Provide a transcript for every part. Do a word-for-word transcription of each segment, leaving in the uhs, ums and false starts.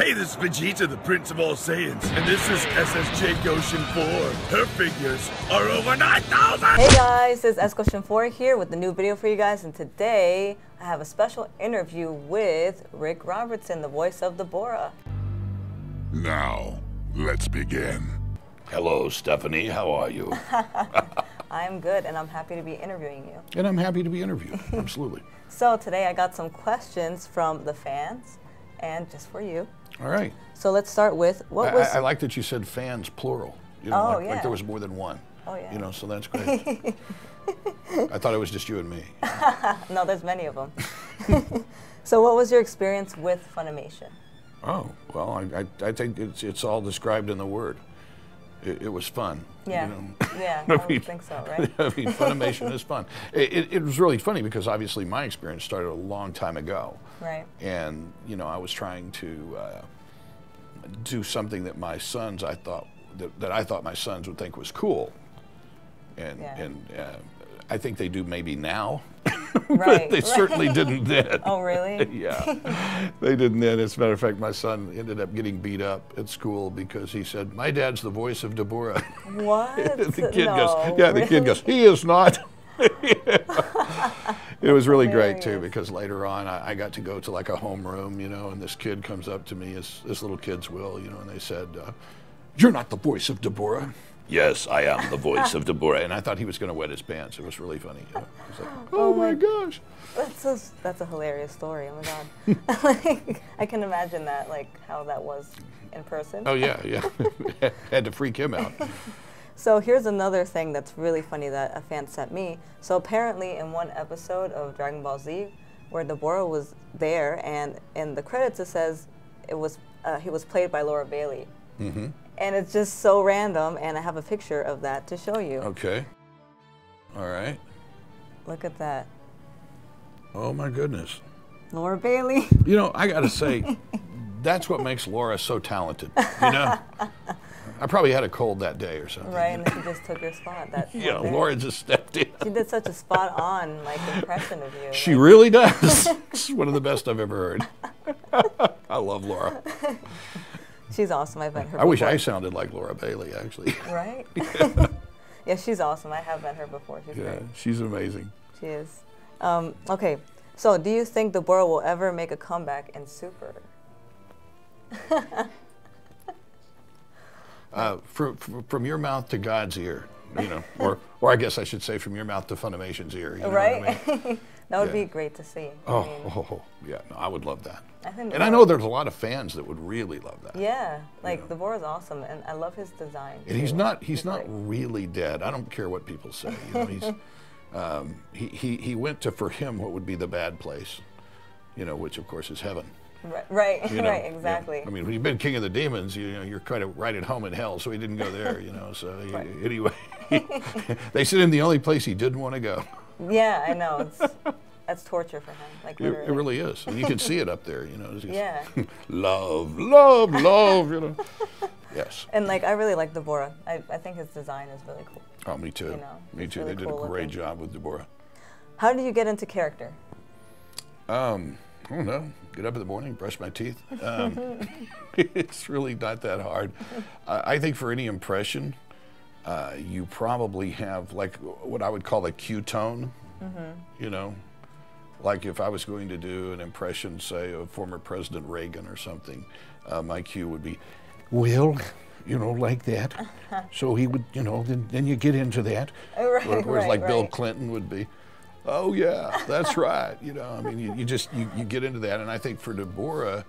Hey, this is Vegeta, the Prince of All Saiyans, and this is S S J Goshin four. Her figures are over nine thousand! Hey guys, this is S Goshin four here with a new video for you guys, and today I have a special interview with Rick Robertson, the voice of Dabura. Now, let's begin. Hello, Stephanie. How are you? I'm good, and I'm happy to be interviewing you. And I'm happy to be interviewed, absolutely. So today I got some questions from the fans, and just for you. All right. So let's start with, what I, was... I, I like that you said fans, plural. You know, oh, like, yeah. Like there was more than one. Oh, yeah. You know, so that's great. I thought it was just you and me. No, there's many of them. So what was your experience with Funimation? Oh, well, I, I, I think it's, it's all described in the word. It, it was fun. Yeah, you know? Yeah, I, I mean, think so, right? I mean, Funimation is fun. It, it, it was really funny because obviously my experience started a long time ago. Right. And, you know, I was trying to uh, do something that my sons, I thought, that, that I thought my sons would think was cool. And, yeah. and uh, I think they do maybe now. Right. But they certainly didn't then. Oh, really? Yeah. They didn't then. As a matter of fact, my son ended up getting beat up at school because he said, my dad's the voice of Dabura. What? The kid no, goes, yeah, really? The kid goes, he is not. It was really hilarious. Great, too, because later on I, I got to go to like a homeroom, you know, and this kid comes up to me, as, as little kids will, you know, and they said, uh, you're not the voice of Dabura. Yes, I am the voice of Dabura. And I thought he was going to wet his pants. It was really funny. I was like, oh, oh my gosh. That's a, that's a hilarious story. Oh, my God. Like, I can imagine that, like how that was in person. Oh, yeah, yeah. Had to freak him out. So here's another thing that's really funny that a fan sent me. So apparently in one episode of Dragon Ball Z, where Dabura was there, and in the credits it says it was uh, he was played by Laura Bailey. Mm-hmm. And it's just so random, and I have a picture of that to show you. Okay. All right. Look at that. Oh, my goodness. Laura Bailey. You know, I got to say, that's what makes Laura so talented, you know? I probably had a cold that day or something. Right, and she just took your spot. That yeah, there. Laura just stepped in. She did such a spot-on like impression of you. She like. Really does. It's one of the best I've ever heard. I love Laura. She's awesome. I've met her before. I wish I sounded like Laura Bailey, actually. Right? Yeah. Yeah, she's awesome. I have met her before. She's yeah, great. She's amazing. She is. Um, okay, so do you think Dabura will ever make a comeback in Super? uh, from, from your mouth to God's ear, you know, or, or I guess I should say from your mouth to Funimation's ear. You know right? What I mean? That would yeah. be great to see. Oh, I mean, oh, oh yeah, no, I would love that. I think and I know there's a lot of fans that would really love that. Yeah, like you know? Dabora's awesome, and I love his design. And too. he's not—he's not, he's he's not really dead. I don't care what people say. You know, he's, um, he, he he went to for him what would be the bad place, you know, which of course is heaven. Right, right, you know, right exactly. You know, I mean, when you've been king of the demons, you know, you're kind of right at home in hell. So he didn't go there, you know. So right. he, anyway, he, they sent him the only place he didn't want to go. Yeah, I know. It's that's torture for him. Like literally. It, it really is. And you can see it up there, you know. Just, yeah. love, love, love, you know. Yes. And like I really like Dabura. I, I think his design is really cool. Oh, me too. You know, me too. Really they cool did a great looking. job with Dabura. How do you get into character? Um, I don't know. Get up in the morning, brush my teeth. Um, it's really not that hard. Uh, I think for any impression, Uh, you probably have like what I would call a cue tone, mm-hmm. you know, like if I was going to do an impression, say, of former President Reagan or something, uh, my cue would be, well, you know, like that. So he would, you know, then, then you get into that. Right, Whereas right, like right. Bill Clinton would be, oh yeah, that's right. You know, I mean, you, you just, you, you get into that. And I think for Dabura,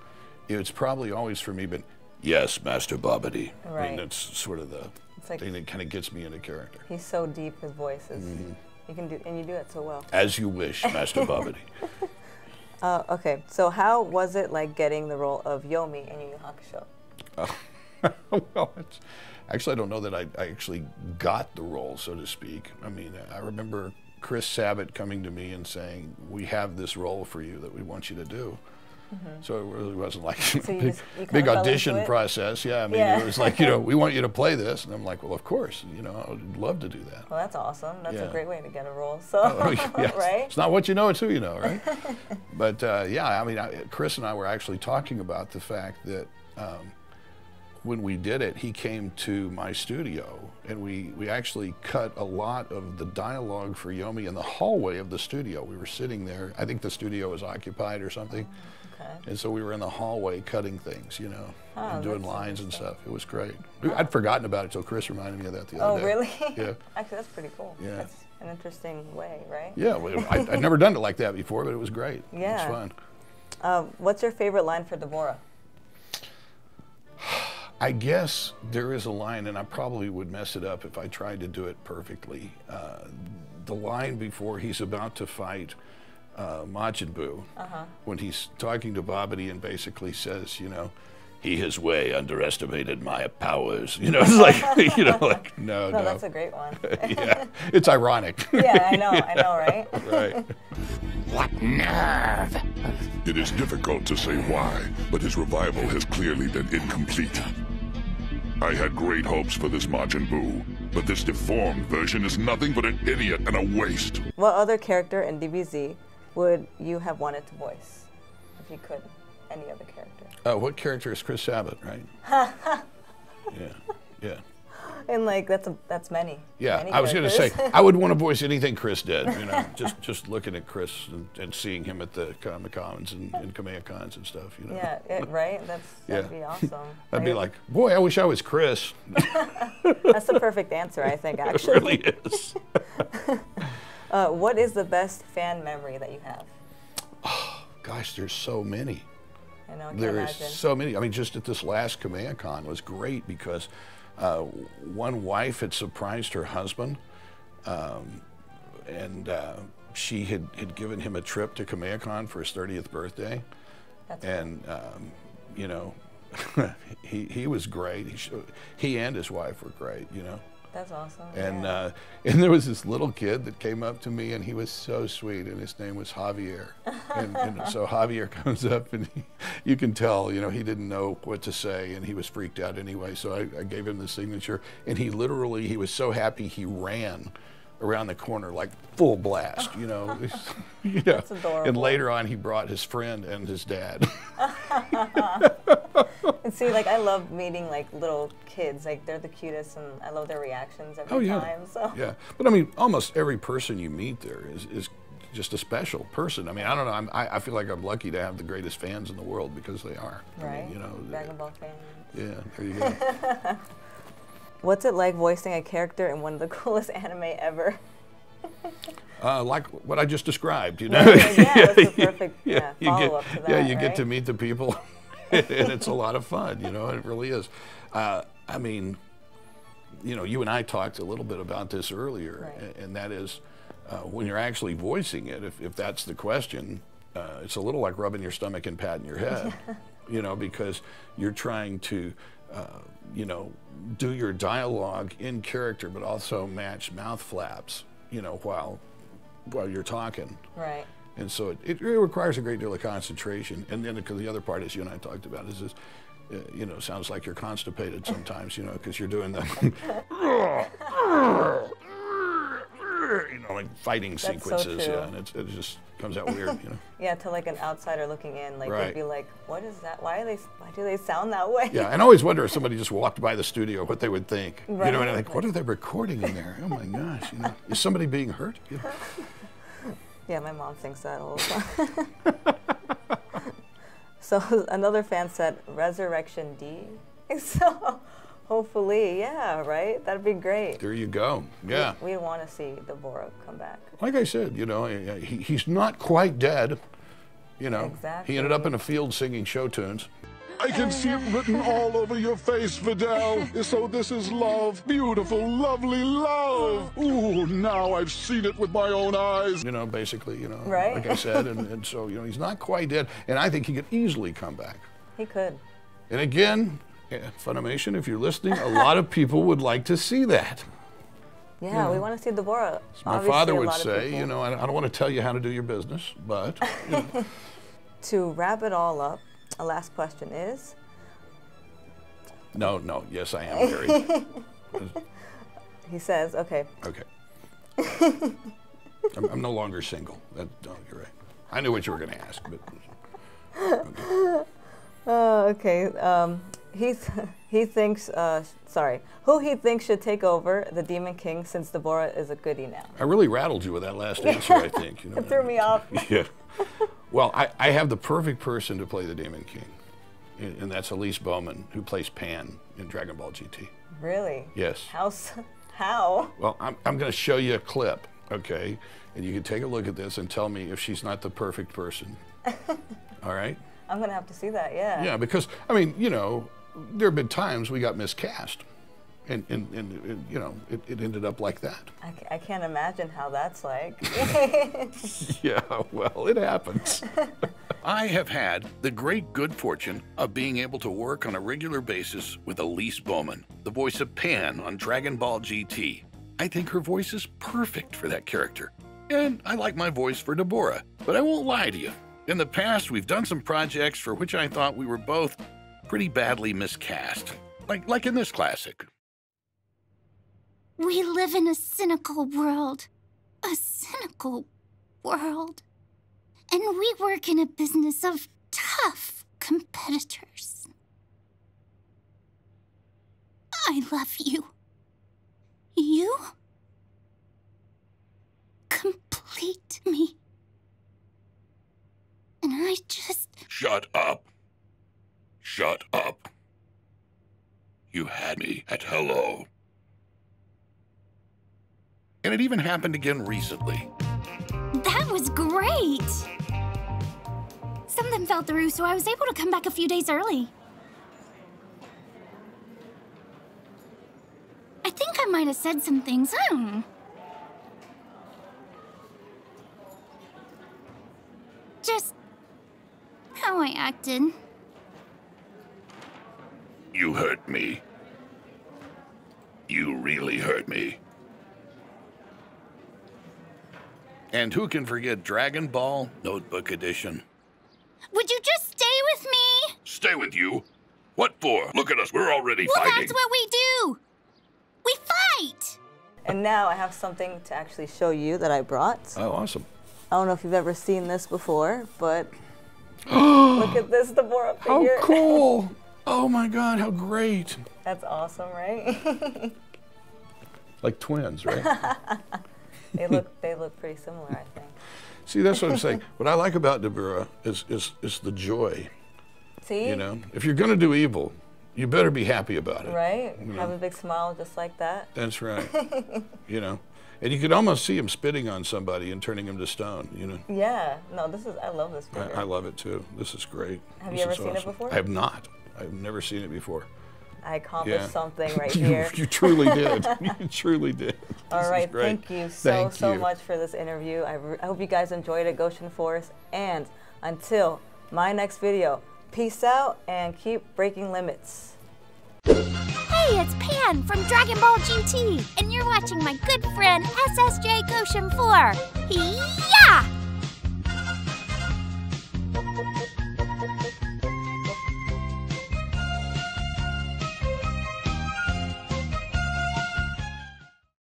it's probably always for me been, yes, Master Babidi. Right. I mean, that's sort of the... It's like thing that kind of gets me into character. He's so deep, his voice is. Mm-hmm. You can do, and you do it so well. As you wish, Master Babidi. Uh, okay, so how was it like getting the role of Yomi in Yu Yu Hakusho? Uh, well, it's, actually, I don't know that I, I actually got the role, so to speak. I mean, I remember Chris Sabat coming to me and saying, "We have this role for you that we want you to do," Mm-hmm. So it really wasn't like so big, just, big audition process. Yeah, I mean, yeah. It was like, you know, we want you to play this. And I'm like, well, of course, you know, I would love to do that. Well, that's awesome. That's yeah. a great way to get a role. So, oh, yeah. right? It's not what you know, it's who you know, right? But, uh, yeah, I mean, I, Chris and I were actually talking about the fact that um, when we did it, he came to my studio, and we, we actually cut a lot of the dialogue for Yomi in the hallway of the studio. We were sitting there. I think the studio was occupied or something. Oh. And so we were in the hallway cutting things, you know, oh, and doing lines and stuff. It was great. Oh. I'd forgotten about it until Chris reminded me of that the oh, other day. Oh, really? Yeah. Actually, that's pretty cool. Yeah. That's an interesting way, right? Yeah. Well, I, I'd never done it like that before, but it was great. Yeah. It was fun. Uh, what's your favorite line for Dabura? I guess there is a line, and I probably would mess it up if I tried to do it perfectly. Uh, the line before he's about to fight Uh, Majin Buu, uh-huh. when he's talking to Babidi and basically says, you know, he has way underestimated my powers. You know, it's like, you know, like, no, no. No, that's a great one. Yeah, it's ironic. Yeah, I know, I know, right? Right. What nerve! It is difficult to say why, but his revival has clearly been incomplete. I had great hopes for this Majin Buu, but this deformed version is nothing but an idiot and a waste. What other character in D B Z would you have wanted to voice, if you could, any other character? Uh, what character is Chris Abbott, right? Yeah, yeah. And like that's a, that's many. Yeah, many I was going to say I would want to voice anything Chris did. You know, just just looking at Chris and, and seeing him at the Kamehameha Cons and, and Kamehameha Cons and stuff. You know. Yeah, it, right. That's that'd yeah. be awesome. I'd right? be like, boy, I wish I was Chris. That's the perfect answer, I think. Actually, it really is. Uh, what is the best fan memory that you have? Oh, gosh, there's so many. I know, I can imagine. There is so many. I mean, just at this last Kamehameha Con was great because uh, one wife had surprised her husband, um, and uh, she had, had given him a trip to Kamehameha Con for his thirtieth birthday. That's and, um, you know, he, he was great. He, showed, he and his wife were great, you know. That's awesome. And, yeah. uh, and there was this little kid that came up to me, and he was so sweet, and his name was Javier. And, and so Javier comes up, and he, you can tell, you know, he didn't know what to say, and he was freaked out anyway, so I, I gave him the signature. And he literally, he was so happy, he ran around the corner like full blast, you know. You know. That's adorable. And later on, he brought his friend and his dad. And see, like, I love meeting, like, little kids. Like, they're the cutest, and I love their reactions every oh, yeah. time. So. Yeah. But, I mean, almost every person you meet there is, is just a special person. I mean, I don't know. I'm, I, I feel like I'm lucky to have the greatest fans in the world because they are. Right. I mean, you know, Dragon Ball fans. Yeah, there you go. What's it like voicing a character in one of the coolest anime ever? Uh, like what I just described, you know? Yeah, yeah, that's the perfect yeah, yeah, follow-up to that, Yeah, you right? get to meet the people. And it's a lot of fun, you know, it really is. Uh, I mean, you know, you and I talked a little bit about this earlier, right. and, and that is uh, when you're actually voicing it, if, if that's the question, uh, it's a little like rubbing your stomach and patting your head, you know, because you're trying to, uh, you know, do your dialogue in character, but also match mouth flaps, you know, while, while you're talking. Right. And so it, it requires a great deal of concentration. And then the, the other part, as you and I talked about, is this, uh, you know, sounds like you're constipated sometimes, you know, because you're doing the, you know, like fighting That's sequences. So yeah, and it, it just comes out weird, you know. Yeah, to like an outsider looking in, like right. they'd be like, what is that? Why are they, why do they sound that way? Yeah, and I always wonder if somebody just walked by the studio, what they would think. Right. You know, and I'm like, what are they recording in there? Oh my gosh, you know, is somebody being hurt? You know? Yeah, my mom thinks that all the time. So another fan said, Resurrection D. So hopefully, yeah, right? That'd be great. There you go, yeah. We, we want to see Dabura come back. Like I said, you know, he, he's not quite dead, you know. Exactly. He ended up in a field singing show tunes. I can see it written all over your face, Fidel. So this is love, beautiful, lovely love. Ooh, now I've seen it with my own eyes. You know, basically, you know, right? Like I said, and, and so, you know, he's not quite dead, and I think he could easily come back. He could. And again, Funimation, if you're listening, a lot of people would like to see that. Yeah, you know, we want to see Dabura. My father would say, you know, I don't want to tell you how to do your business, but... You know, to wrap it all up, a last question is? No, no. Yes, I am married. He says, okay. Okay. I'm, I'm no longer single. That, no, you're right. I knew what you were going to ask, but... Okay. Oh, okay. Um, he's, he thinks, uh, sorry, who he thinks should take over the Demon King since Dabura is a goodie now. I really rattled you with that last answer, I think. You know, it threw me off. Yeah. Well, I, I have the perfect person to play the Demon King, and, and that's Elise Bowman, who plays Pan in Dragon Ball G T. Really? Yes. How? How? Well, I'm, I'm going to show you a clip, okay? And you can take a look at this and tell me if she's not the perfect person. All right? I'm going to have to see that, yeah. Yeah, because, I mean, you know, there have been times we got miscast. And, and, and, and you know, it, it ended up like that. I, I can't imagine how that's like. Yeah, well, it happens. I have had the great good fortune of being able to work on a regular basis with Elise Bowman, the voice of Pan on Dragon Ball G T. I think her voice is perfect for that character. And I like my voice for Dabura, but I won't lie to you. In the past, we've done some projects for which I thought we were both pretty badly miscast, like, like in this classic. We live in a cynical world, a cynical world. And we work in a business of tough competitors. I love you. You complete me. And I just... Shut up. Shut up. You had me at hello. And it even happened again recently. That was great. Something fell through, so I was able to come back a few days early. I think I might have said some things. Hmm. Just how I acted. You hurt me. You really hurt me. And who can forget Dragon Ball Notebook Edition? Would you just stay with me? Stay with you? What for? Look at us, we're already well, fighting. Well, that's what we do. We fight! And now I have something to actually show you that I brought. Oh, awesome. I don't know if you've ever seen this before, but look at this Dabura figure. How cool! Oh my God, how great. That's awesome, right? Like twins, right? They look, they look pretty similar, I think. See, that's what I'm saying. What I like about Dabura is, is, is the joy. See? You know, if you're going to do evil, you better be happy about it. Right? You know? Have a big smile just like that. That's right. You know, and you could almost see him spitting on somebody and turning him to stone, you know? Yeah. No, this is, I love this figure. I, I love it too. This is great. Have this you ever seen awesome. it before? I have not. I've never seen it before. I accomplished yeah. something right you, here. You truly did. You truly did. All this right. Thank you so, thank so you. much for this interview. I, I hope you guys enjoyed it, Goshin four. And until my next video, peace out and keep breaking limits. Hey, it's Pan from Dragon Ball G T, and you're watching my good friend S S J Goshin four. Yeah!